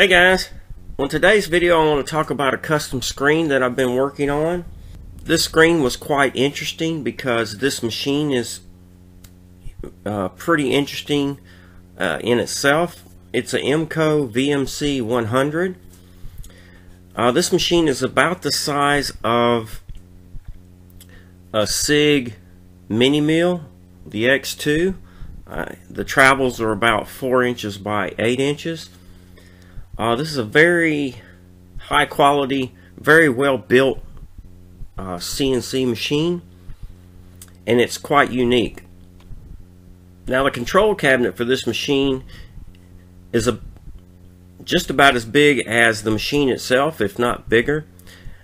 Hey guys, on today's video I want to talk about a custom screen that I've been working on. This screen was quite interesting because this machine is pretty interesting in itself. It's an EMCO VMC100. This machine is about the size of a SIG mini mill, the X2. The travels are about 4 inches by 8 inches. This is a very high quality, very well built CNC machine, and it's quite unique. Now the control cabinet for this machine is just about as big as the machine itself, if not bigger.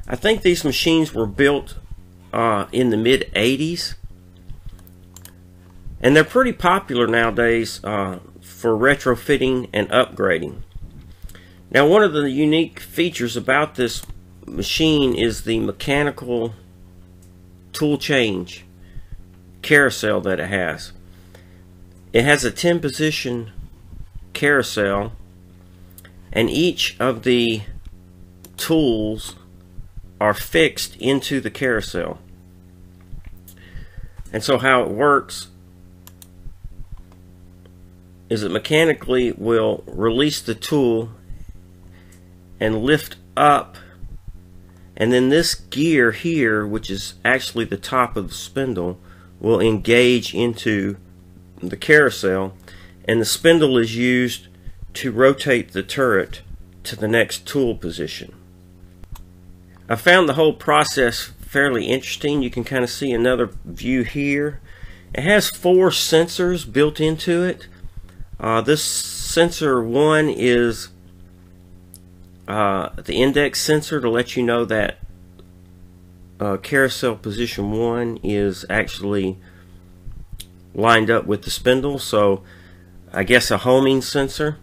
I think these machines were built in the mid 80s, and they're pretty popular nowadays for retrofitting and upgrading. Now, one of the unique features about this machine is the mechanical tool change carousel that it has. It has a 10 position carousel, and each of the tools are fixed into the carousel. And so how it works is it mechanically will release the tool and lift up, and then this gear here, which is actually the top of the spindle, will engage into the carousel, and the spindle is used to rotate the turret to the next tool position. I found the whole process fairly interesting. You can kind of see another view here. It has 4 sensors built into it. This sensor 1 is the index sensor to let you know that carousel position 1 is actually lined up with the spindle, so I guess a homing sensor.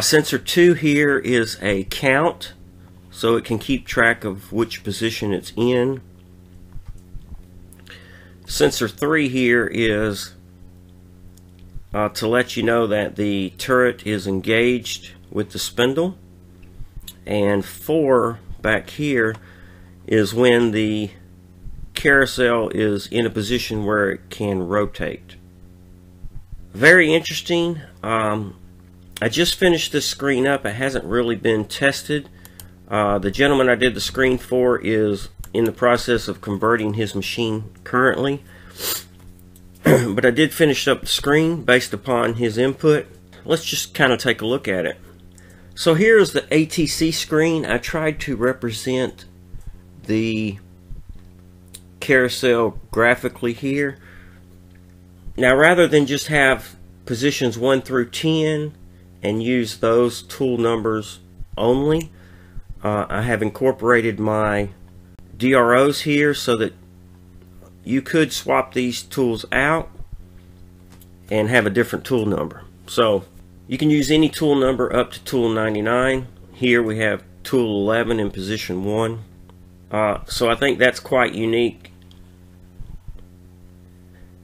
Sensor 2 here is a count, so it can keep track of which position it's in. Sensor 3 here is to let you know that the turret is engaged with the spindle, and 4 back here is when the carousel is in a position where it can rotate. Very interesting. I just finished this screen up. It hasn't really been tested. The gentleman I did the screen for is in the process of converting his machine currently, but I did finish up the screen based upon his input. Let's just kind of take a look at it. So here's the ATC screen. I tried to represent the carousel graphically here. Now, rather than just have positions 1 through 10 and use those tool numbers only, I have incorporated my DROs here so that you could swap these tools out and have a different tool number. So you can use any tool number up to tool 99. Here we have tool 11 in position 1. So I think that's quite unique.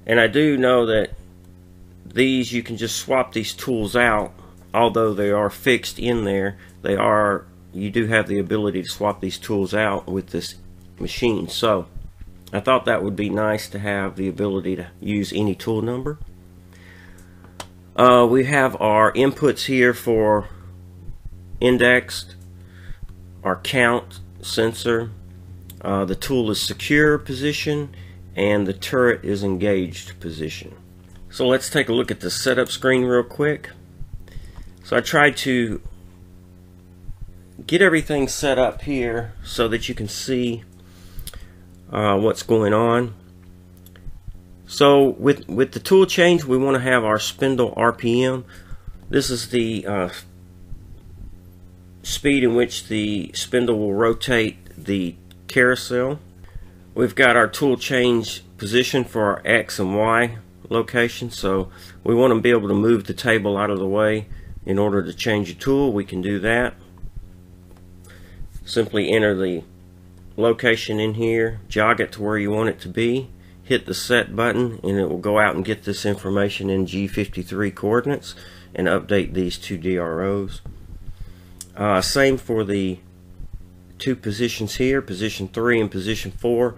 And I do know that these, you can just swap these tools out. Although they are fixed in there, they are, you do have the ability to swap these tools out with this machine. So I thought that would be nice to have the ability to use any tool number. We have our inputs here for indexed, our count sensor, the tool is secure position, and the turret is engaged position. So let's take a look at the setup screen real quick. So I tried to get everything set up here so that you can see what's going on. So with the tool change, we want to have our spindle RPM. This is the speed in which the spindle will rotate the carousel. We've got our tool change position for our X and Y location, so we want to be able to move the table out of the way in order to change a tool. We can do that. Simply enter the location in here, jog it to where you want it to be, hit the set button, and it will go out and get this information in G53 coordinates, and update these two DROs. Same for the two positions here, position 3 and position 4.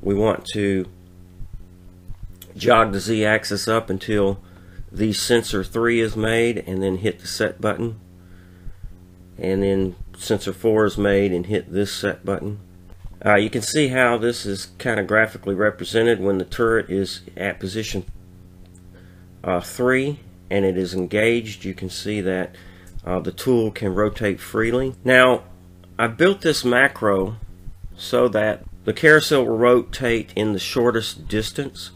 We want to jog the z-axis up until the sensor 3 is made, and then hit the set button, and then sensor 4 is made and hit this set button. You can see how this is kind of graphically represented when the turret is at position 3 and it is engaged. You can see that the tool can rotate freely. Now, I built this macro so that the carousel will rotate in the shortest distance.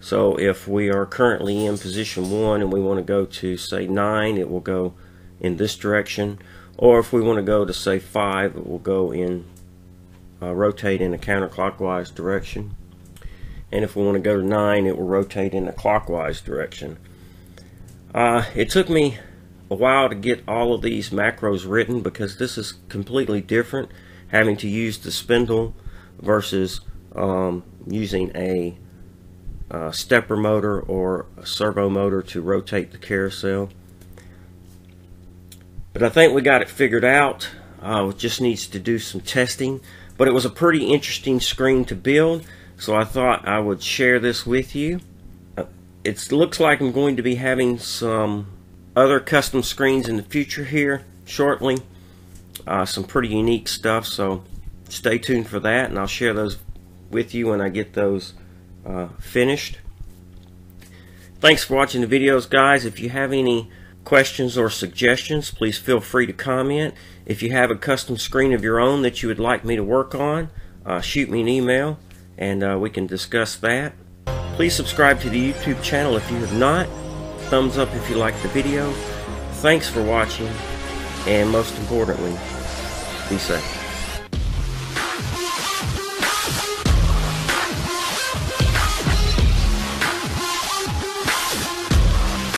So if we are currently in position 1 and we want to go to, say, 9, it will go in this direction. Or if we want to go to, say, 5, it will go in, rotate in a counterclockwise direction. And if we want to go to 9, it will rotate in a clockwise direction. It took me a while to get all of these macros written because this is completely different, having to use the spindle versus using a stepper motor or a servo motor to rotate the carousel. But I think we got it figured out. It just needs to do some testing, but it was a pretty interesting screen to build, so I thought I would share this with you. It looks like I'm going to be having some other custom screens in the future here shortly, some pretty unique stuff, so stay tuned for that, and I'll share those with you when I get those finished. Thanks for watching the videos, guys. If you have any questions or suggestions, please feel free to comment. If you have a custom screen of your own that you would like me to work on, shoot me an email and we can discuss that. Please subscribe to the YouTube channel if you have not. Thumbs up if you like the video. Thanks for watching, and most importantly, be safe.